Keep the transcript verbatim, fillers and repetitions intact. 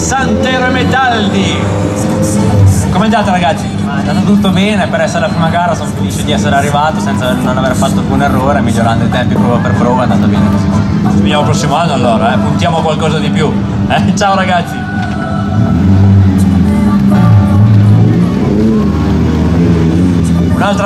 Santero e Metaldi! Com'è andata, ragazzi? È andato tutto bene, per essere la prima gara sono felice di essere arrivato senza non aver fatto alcun errore, migliorando i tempi prova per prova, è andato bene così. Ci vediamo il prossimo anno allora, eh? Puntiamo a qualcosa di più. Eh? Ciao ragazzi! Un'altra